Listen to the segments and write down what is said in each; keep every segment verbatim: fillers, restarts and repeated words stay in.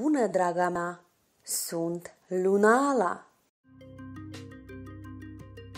bună, draga mea! Sunt Lunaala!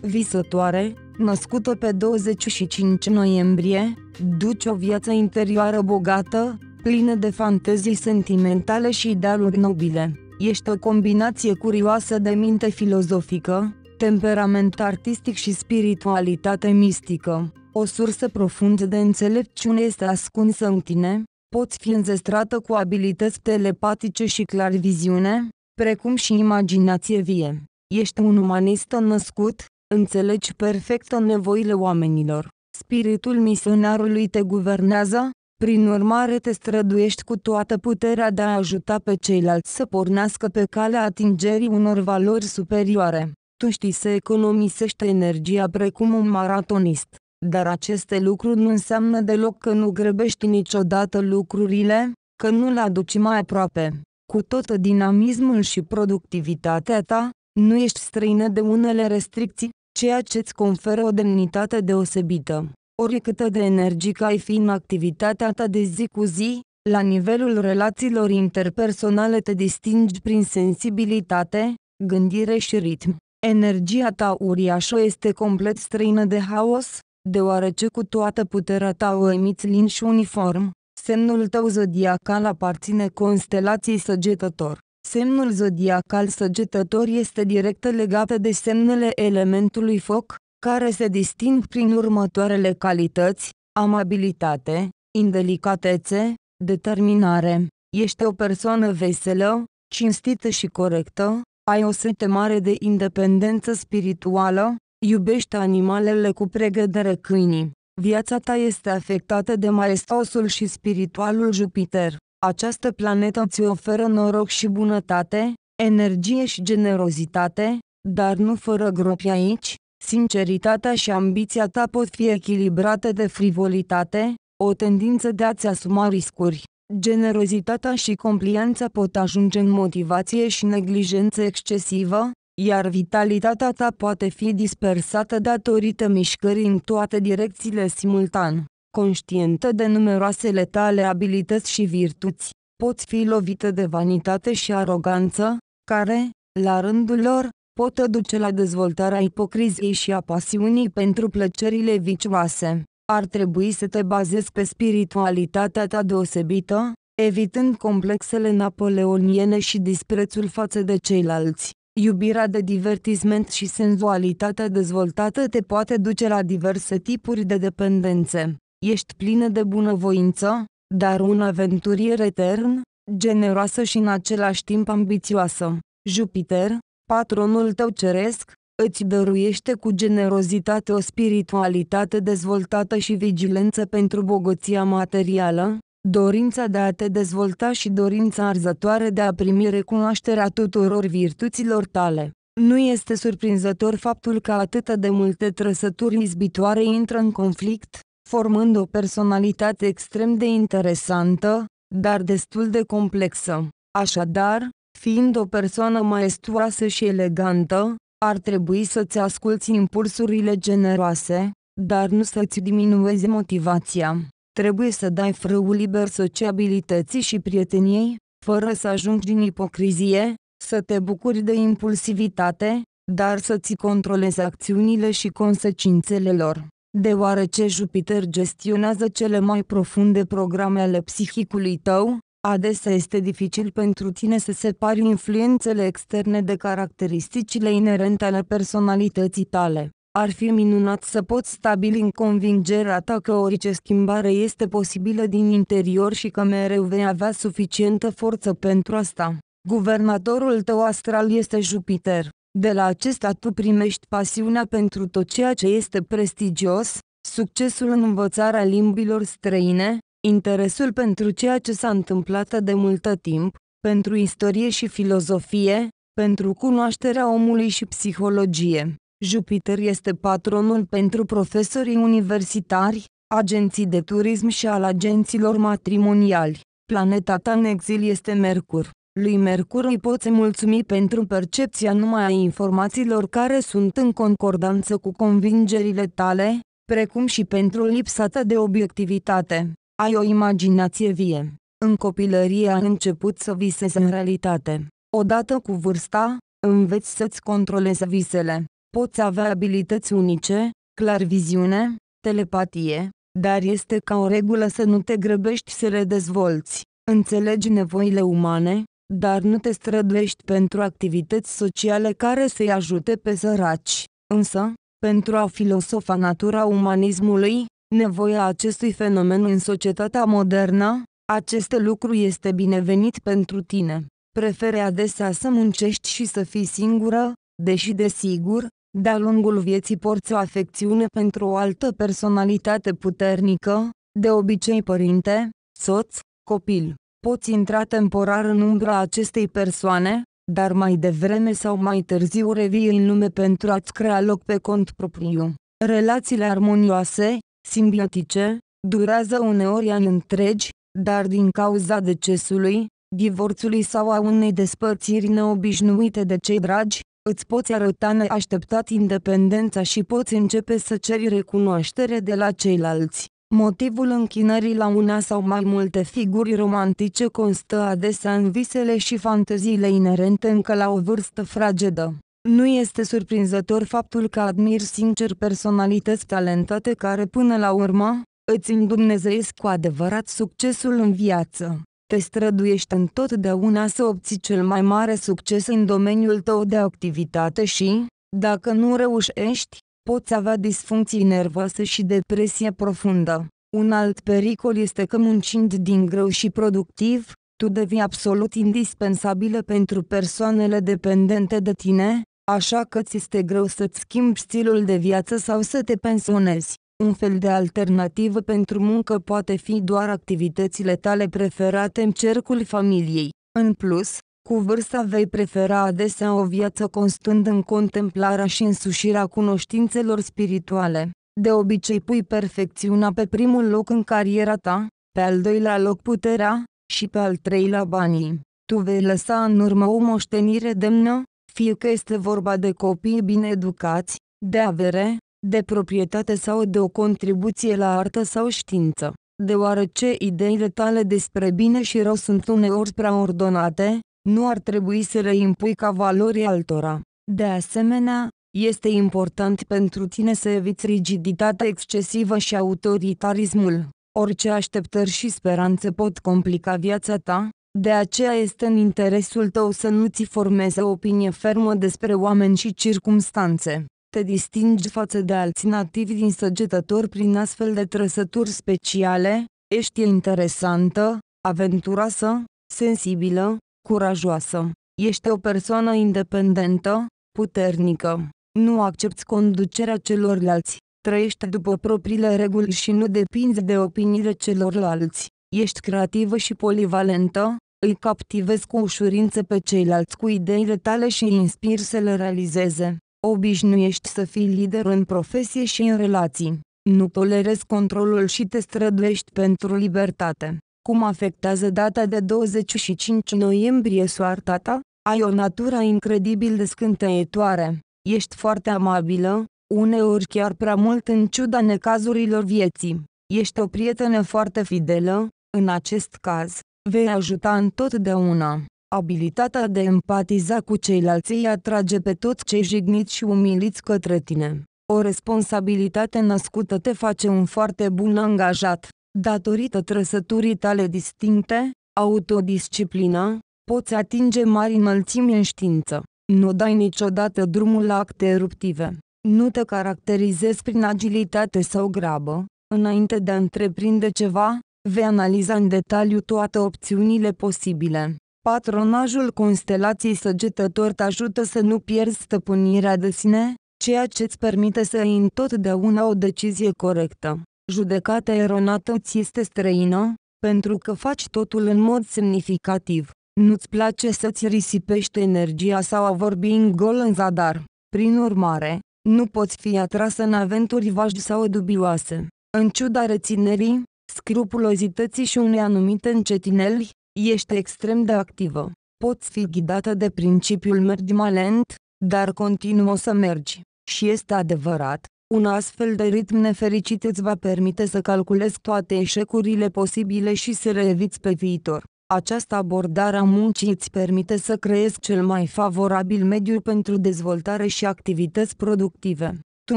Visătoare, născută pe douăzeci și cinci noiembrie, duci o viață interioară bogată, plină de fantezii sentimentale și idealuri nobile. Ești o combinație curioasă de minte filozofică, temperament artistic și spiritualitate mistică. O sursă profundă de înțelepciune este ascunsă în tine, poți fi înzestrată cu abilități telepatice și clarviziune, precum și imaginație vie. Ești un umanist născut, înțelegi perfect nevoile oamenilor. Spiritul misionarului te guvernează, prin urmare te străduiești cu toată puterea de a ajuta pe ceilalți să pornească pe calea atingerii unor valori superioare. Tu știi să economisești energia precum un maratonist, dar aceste lucruri nu înseamnă deloc că nu grăbești niciodată lucrurile, că nu le aduci mai aproape. Cu tot dinamismul și productivitatea ta, nu ești străină de unele restricții, ceea ce îți conferă o demnitate deosebită. Oricât de energică ai fi în activitatea ta de zi cu zi, la nivelul relațiilor interpersonale te distingi prin sensibilitate, gândire și ritm. Energia ta uriașă este complet străină de haos, deoarece cu toată puterea ta o emiți lin și uniform. Semnul tău zodiacal aparține constelației Săgetător. Semnul zodiacal Săgetător este direct legat de semnele elementului foc, care se disting prin următoarele calități: amabilitate, indelicatețe, determinare. Ești o persoană veselă, cinstită și corectă, ai o sete mare de independență spirituală, iubești animalele cu pregădere câinii. Viața ta este afectată de maestosul și spiritualul Jupiter. Această planetă îți oferă noroc și bunătate, energie și generozitate, dar nu fără gropi aici. Sinceritatea și ambiția ta pot fi echilibrate de frivolitate, o tendință de a-ți asuma riscuri. Generozitatea și complianța pot ajunge în motivație și neglijență excesivă, iar vitalitatea ta poate fi dispersată datorită mișcării în toate direcțiile simultan. Conștientă de numeroasele tale abilități și virtuți, poți fi lovită de vanitate și aroganță, care, la rândul lor, pot duce la dezvoltarea ipocriziei și a pasiunii pentru plăcerile vicioase. Ar trebui să te bazezi pe spiritualitatea ta deosebită, evitând complexele napoleoniene și disprețul față de ceilalți. Iubirea de divertisment și senzualitatea dezvoltată te poate duce la diverse tipuri de dependențe. Ești plină de bunăvoință, dar un aventurier etern, generoasă și în același timp ambițioasă. Jupiter, patronul tău ceresc, îți dăruiește cu generozitate o spiritualitate dezvoltată și vigilență pentru bogăția materială, dorința de a te dezvolta și dorința arzătoare de a primi recunoașterea tuturor virtuților tale. Nu este surprinzător faptul că atât de multe trăsături izbitoare intră în conflict, formând o personalitate extrem de interesantă, dar destul de complexă. Așadar, fiind o persoană maestuoasă și elegantă, ar trebui să-ți asculți impulsurile generoase, dar nu să-ți diminuezi motivația. Trebuie să dai frâul liber sociabilității și prieteniei, fără să ajungi în ipocrizie, să te bucuri de impulsivitate, dar să-ți controlezi acțiunile și consecințele lor. Deoarece Jupiter gestionează cele mai profunde programe ale psihicului tău, adesea este dificil pentru tine să separi influențele externe de caracteristicile inerente ale personalității tale. Ar fi minunat să poți stabili în convingerea ta că orice schimbare este posibilă din interior și că mereu vei avea suficientă forță pentru asta. Guvernatorul tău astral este Jupiter. De la acesta tu primești pasiunea pentru tot ceea ce este prestigios, succesul în învățarea limbilor străine, interesul pentru ceea ce s-a întâmplat de multă timp, pentru istorie și filozofie, pentru cunoașterea omului și psihologie. Jupiter este patronul pentru profesorii universitari, agenții de turism și al agenților matrimoniali. Planeta ta în exil este Mercur. Lui Mercur îi poți mulțumi pentru percepția numai a informațiilor care sunt în concordanță cu convingerile tale, precum și pentru lipsa ta de obiectivitate. Ai o imaginație vie. în copilărie a început să viseze în realitate. Odată cu vârsta, înveți să-ți controlezi visele. Poți avea abilități unice, clarviziune, telepatie, dar este ca o regulă să nu te grăbești să le dezvolți. Înțelegi nevoile umane, dar nu te străduiești pentru activități sociale care să-i ajute pe săraci. Însă, pentru a filosofa natura umanismului, nevoia acestui fenomen în societatea modernă, acest lucru este binevenit pentru tine. Preferi adesea să muncești și să fii singură, deși desigur, de-a lungul vieții porți o afecțiune pentru o altă personalitate puternică, de obicei părinte, soț, copil. Poți intra temporar în umbra acestei persoane, dar mai devreme sau mai târziu revii în lume pentru a-ți crea loc pe cont propriu. Relațiile armonioase, simbiotice, durează uneori ani întregi, dar din cauza decesului, divorțului sau a unei despărțiri neobișnuite de cei dragi, îți poți arăta neașteptat independența și poți începe să ceri recunoaștere de la ceilalți. Motivul închinării la una sau mai multe figuri romantice constă adesea în visele și fanteziile inerente încă la o vârstă fragedă. Nu este surprinzător faptul că admiri sincer personalități talentate care până la urmă, îți îndumnezeiesc cu adevărat succesul în viață. Te străduiești întotdeauna să obții cel mai mare succes în domeniul tău de activitate și, dacă nu reușești, poți avea disfuncții nervoase și depresie profundă. Un alt pericol este că muncind din greu și productiv, tu devii absolut indispensabilă pentru persoanele dependente de tine, așa că ți este greu să-ți schimbi stilul de viață sau să te pensionezi. Un fel de alternativă pentru muncă poate fi doar activitățile tale preferate în cercul familiei. În plus, cu vârsta vei prefera adesea o viață constând în contemplarea și însușirea cunoștințelor spirituale. De obicei pui perfecțiunea pe primul loc în cariera ta, pe al doilea loc puterea și pe al treilea banii. Tu vei lăsa în urmă o moștenire demnă, fie că este vorba de copii bine educați, de avere, de proprietate sau de o contribuție la artă sau știință. Deoarece ideile tale despre bine și rău sunt uneori prea ordonate, nu ar trebui să le impui ca valori altora. De asemenea, este important pentru tine să eviți rigiditatea excesivă și autoritarismul. Orice așteptări și speranțe pot complica viața ta, de aceea este în interesul tău să nu ți formezi o opinie fermă despre oameni și circumstanțe. Te distingi față de alții nativi din săgetători prin astfel de trăsături speciale, ești interesantă, aventuroasă, sensibilă, curajoasă. Ești o persoană independentă, puternică. Nu accepți conducerea celorlalți. Trăiești după propriile reguli și nu depinzi de opiniile celorlalți. Ești creativă și polivalentă, îi captivezi cu ușurință pe ceilalți cu ideile tale și îi inspiri să le realizeze. Obișnuiești să fii lider în profesie și în relații. Nu tolerezi controlul și te străduiești pentru libertate. Cum afectează data de douăzeci și cinci noiembrie soarta ta? Ai o natură incredibil de scânteietoare. Ești foarte amabilă, uneori chiar prea mult în ciuda necazurilor vieții. Ești o prietenă foarte fidelă, în acest caz, vei ajuta întotdeauna. Abilitatea de empatiza cu ceilalți îi atrage pe toți cei jigniți și umiliți către tine. O responsabilitate născută te face un foarte bun angajat. Datorită trăsăturii tale distincte, autodisciplină, poți atinge mari înălțimi în știință. Nu dai niciodată drumul la acte eruptive. Nu te caracterizezi prin agilitate sau grabă. Înainte de a întreprinde ceva, vei analiza în detaliu toate opțiunile posibile. Patronajul constelației săgetător te ajută să nu pierzi stăpânirea de sine, ceea ce îți permite să iei întotdeauna o decizie corectă. Judecata eronată îți este străină, pentru că faci totul în mod semnificativ. Nu-ți place să-ți risipești energia sau a vorbi în gol în zadar. Prin urmare, nu poți fi atrasă în aventuri vagi sau dubioase. În ciuda reținerii, scrupulozității și unei anumite încetineli, ești extrem de activă. Poți fi ghidată de principiul mergi mai lent, dar continuă să mergi. Și este adevărat, Un astfel de ritm nefericit îți va permite să calculezi toate eșecurile posibile și să le eviți pe viitor. Această abordare a muncii îți permite să creezi cel mai favorabil mediu pentru dezvoltare și activități productive. Tu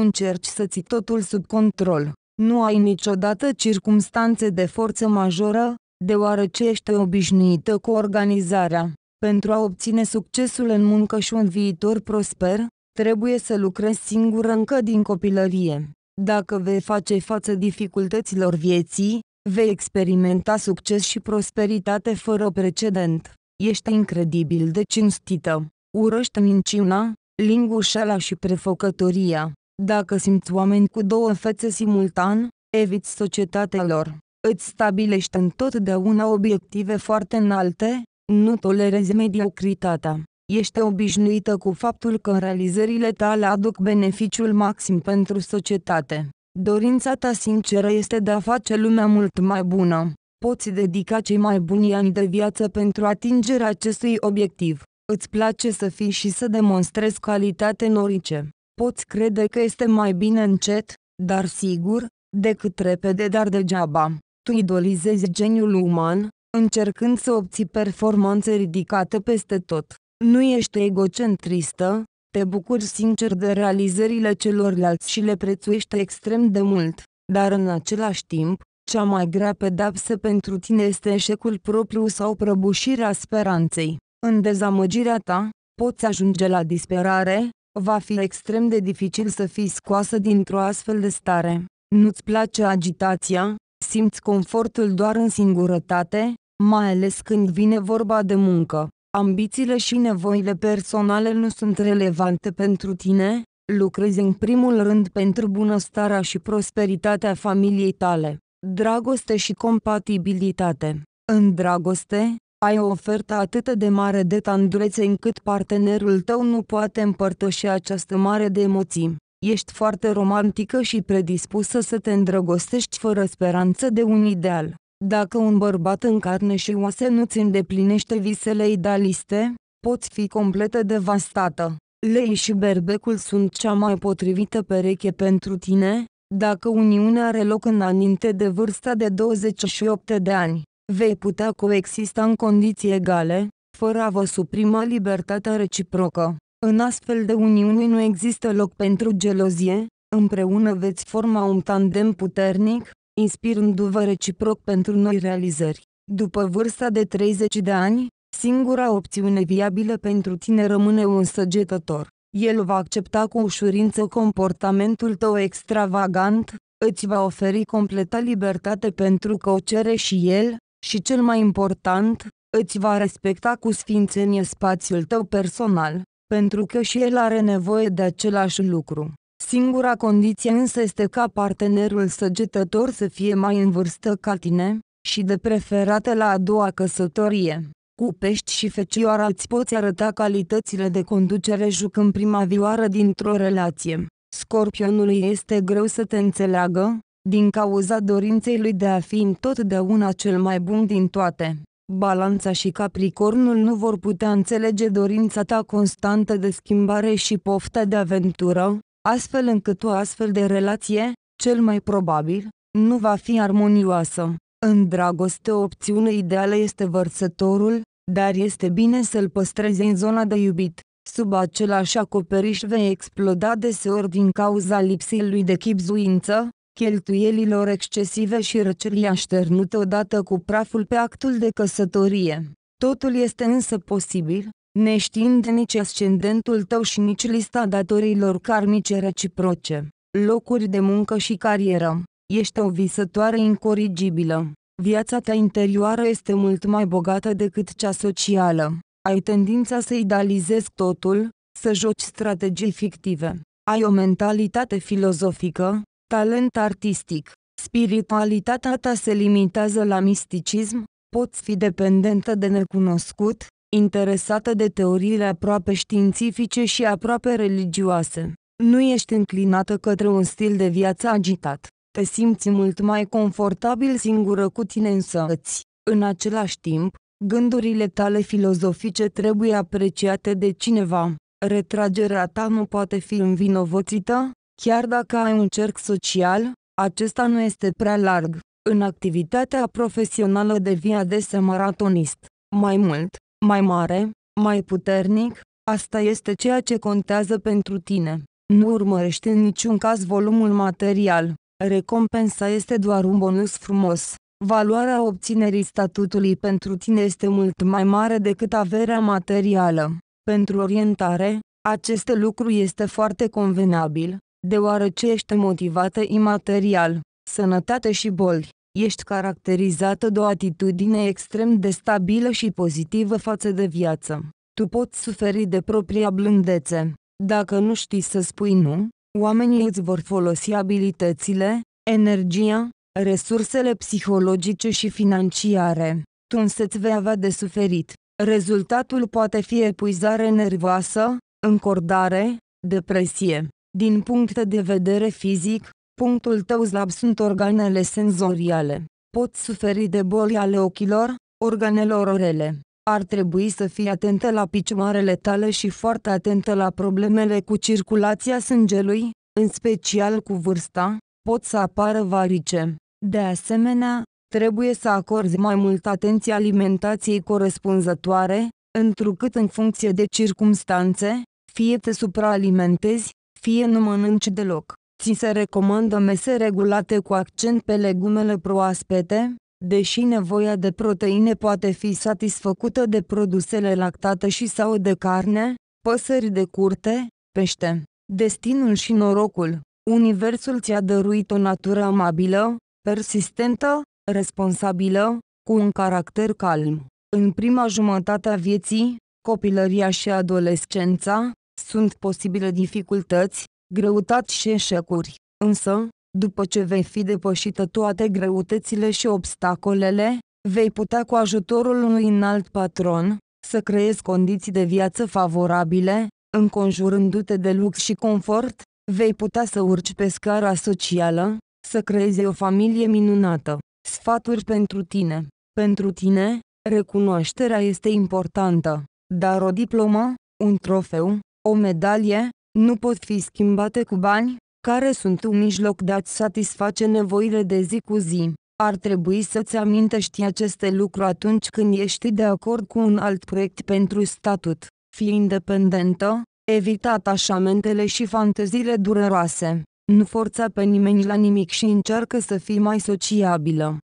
încerci să ții totul sub control. Nu ai niciodată circumstanțe de forță majoră, deoarece ești obișnuită cu organizarea. Pentru a obține succesul în muncă și un viitor prosper, trebuie să lucrezi singură încă din copilărie. Dacă vei face față dificultăților vieții, vei experimenta succes și prosperitate fără precedent. Ești incredibil de cinstită. Urăști minciuna, lingușeala și prefăcătoria. Dacă simți oameni cu două fețe simultan, eviți societatea lor. Îți stabilești întotdeauna obiective foarte înalte, nu tolerezi mediocritatea. Ești obișnuită cu faptul că realizările tale aduc beneficiul maxim pentru societate. Dorința ta sinceră este de a face lumea mult mai bună. Poți dedica cei mai buni ani de viață pentru atingerea acestui obiectiv. Îți place să fii și să demonstrezi calitate în orice. Poți crede că este mai bine încet, dar sigur, decât repede dar degeaba. Tu idolizezi geniul uman, încercând să obții performanțe ridicate peste tot. Nu ești egocentristă, te bucuri sincer de realizările celorlalți și le prețuiești extrem de mult, dar în același timp, cea mai grea pedapsă pentru tine este eșecul propriu sau prăbușirea speranței. În dezamăgirea ta, poți ajunge la disperare, va fi extrem de dificil să fii scoasă dintr-o astfel de stare. Nu-ți place agitația, simți confortul doar în singurătate, mai ales când vine vorba de muncă. Ambițiile și nevoile personale nu sunt relevante pentru tine, lucrezi în primul rând pentru bunăstarea și prosperitatea familiei tale. Dragoste și compatibilitate. În dragoste, ai o ofertă atât de mare de tandrețe încât partenerul tău nu poate împărtăși această mare de emoții. Ești foarte romantică și predispusă să te îndrăgostești fără speranță de un ideal. Dacă un bărbat în carne și oase nu-ți îndeplinește visele idealiste, poți fi complet devastată. Lei și berbecul sunt cea mai potrivită pereche pentru tine, dacă uniunea are loc înainte de vârsta de douăzeci și opt de ani. Vei putea coexista în condiții egale, fără a vă suprima libertatea reciprocă. În astfel de uniuni nu există loc pentru gelozie, împreună veți forma un tandem puternic, inspirându-vă reciproc pentru noi realizări. După vârsta de treizeci de ani, singura opțiune viabilă pentru tine rămâne un săgetător. El va accepta cu ușurință comportamentul tău extravagant, îți va oferi completa libertate pentru că o cere și el, și cel mai important, îți va respecta cu sfințenie spațiul tău personal, pentru că și el are nevoie de același lucru. Singura condiție însă este ca partenerul săgetător să fie mai în vârstă ca tine, și de preferată la a doua căsătorie. Cu pești și fecioara îți poți arăta calitățile de conducere jucând prima vioară dintr-o relație. Scorpionului este greu să te înțeleagă, din cauza dorinței lui de a fi întotdeauna cel mai bun din toate. Balanța și Capricornul nu vor putea înțelege dorința ta constantă de schimbare și pofta de aventură, astfel încât o astfel de relație, cel mai probabil, nu va fi armonioasă. În dragoste o opțiune ideală este vărsătorul, dar este bine să-l păstrezi în zona de iubit. Sub același acoperiș vei exploda deseori din cauza lipsei lui de chibzuință, cheltuielilor excesive și răcerii așternute odată cu praful pe actul de căsătorie. Totul este însă posibil, neștiind nici ascendentul tău și nici lista datoriilor karmice reciproce. Locuri de muncă și carieră. Ești o visătoare incorrigibilă. Viața ta interioară este mult mai bogată decât cea socială. Ai tendința să idealizezi totul, să joci strategii fictive. Ai o mentalitate filozofică, talent artistic. Spiritualitatea ta se limitează la misticism, poți fi dependentă de necunoscut, interesată de teoriile aproape științifice și aproape religioase. Nu ești înclinată către un stil de viață agitat. Te simți mult mai confortabil singură cu tine însăți. În același timp, gândurile tale filozofice trebuie apreciate de cineva. Retragerea ta nu poate fi învinovățită, Chiar dacă ai un cerc social, acesta nu este prea larg. În activitatea profesională devii adesea maratonist. Mai mult, mai mare, mai puternic, asta este ceea ce contează pentru tine. Nu urmărește în niciun caz volumul material. Recompensa este doar un bonus frumos. Valoarea obținerii statutului pentru tine este mult mai mare decât averea materială. Pentru orientare, acest lucru este foarte convenabil, deoarece ești motivată imaterial. Sănătate și boli. Ești caracterizată de o atitudine extrem de stabilă și pozitivă față de viață. Tu poți suferi de propria blândețe. Dacă nu știi să spui nu, oamenii îți vor folosi abilitățile, energia, resursele psihologice și financiare. Tu însăți vei avea de suferit. Rezultatul poate fi epuizare nervoasă, încordare, depresie. Din punct de vedere fizic, punctul tău slab sunt organele senzoriale. Poți suferi de boli ale ochilor, organelor orele. Ar trebui să fii atentă la picioarele tale și foarte atentă la problemele cu circulația sângelui, în special cu vârsta, pot să apară varice. De asemenea, trebuie să acorzi mai mult atenție alimentației corespunzătoare, întrucât în funcție de circumstanțe, fie te supraalimentezi, fie nu mănânci deloc. Ți se recomandă mese regulate cu accent pe legumele proaspete, deși nevoia de proteine poate fi satisfăcută de produsele lactate și sau de carne, păsări de curte, pește. Destinul și norocul. Universul ți-a dăruit o natură amabilă, persistentă, responsabilă, cu un caracter calm. În prima jumătate a vieții, copilăria și adolescența, sunt posibile dificultăți, greutăți și eșecuri, însă, după ce vei fi depășită toate greutățile și obstacolele, vei putea cu ajutorul unui înalt patron, să creezi condiții de viață favorabile, înconjurându-te de lux și confort, vei putea să urci pe scara socială, să creezi o familie minunată. Sfaturi pentru tine. Pentru tine, recunoașterea este importantă, dar o diplomă, un trofeu, o medalie, nu pot fi schimbate cu bani, care sunt un mijloc de a-ți satisface nevoile de zi cu zi. Ar trebui să-ți amintești aceste lucruri atunci când ești de acord cu un alt proiect pentru statut. Fii independentă, evita atașamentele și fanteziile dureroase. Nu forța pe nimeni la nimic și încearcă să fii mai sociabilă.